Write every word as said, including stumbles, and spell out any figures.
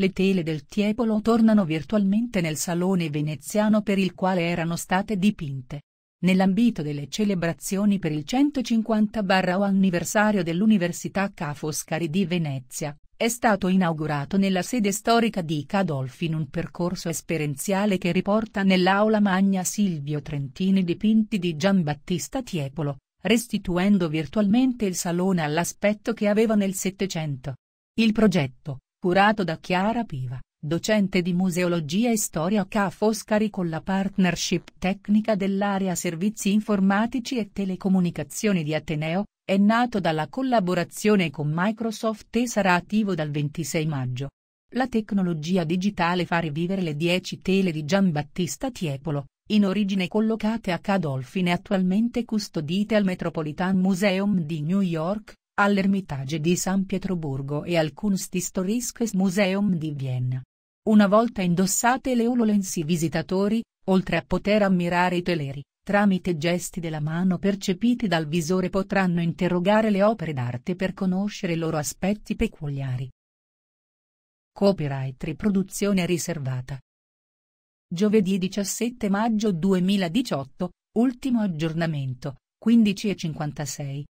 Le tele del Tiepolo tornano virtualmente nel salone veneziano per il quale erano state dipinte. Nell'ambito delle celebrazioni per il centocinquanta anniversario dell'Università Ca' Foscari di Venezia, è stato inaugurato nella sede storica di Ca' Dolfin un percorso esperienziale che riporta nell'aula magna Silvio Trentini dipinti di Giambattista Tiepolo, restituendo virtualmente il salone all'aspetto che aveva nel Settecento. Il progetto, curato da Chiara Piva, docente di museologia e storia Ca' Foscari con la partnership tecnica dell'area servizi informatici e telecomunicazioni di Ateneo, è nato dalla collaborazione con Microsoft e sarà attivo dal ventisei maggio. La tecnologia digitale fa rivivere le dieci tele di Giambattista Tiepolo, in origine collocate a Ca' Dolfin e attualmente custodite al Metropolitan Museum di New York, all'Ermitage di San Pietroburgo e al Kunsthistorisches Museum di Vienna. Una volta indossate le HoloLens i visitatori, oltre a poter ammirare i teleri, tramite gesti della mano percepiti dal visore potranno interrogare le opere d'arte per conoscere i loro aspetti peculiari. Copyright riproduzione riservata. Giovedì diciassette maggio duemiladiciotto, ultimo aggiornamento, quindici e cinquantasei.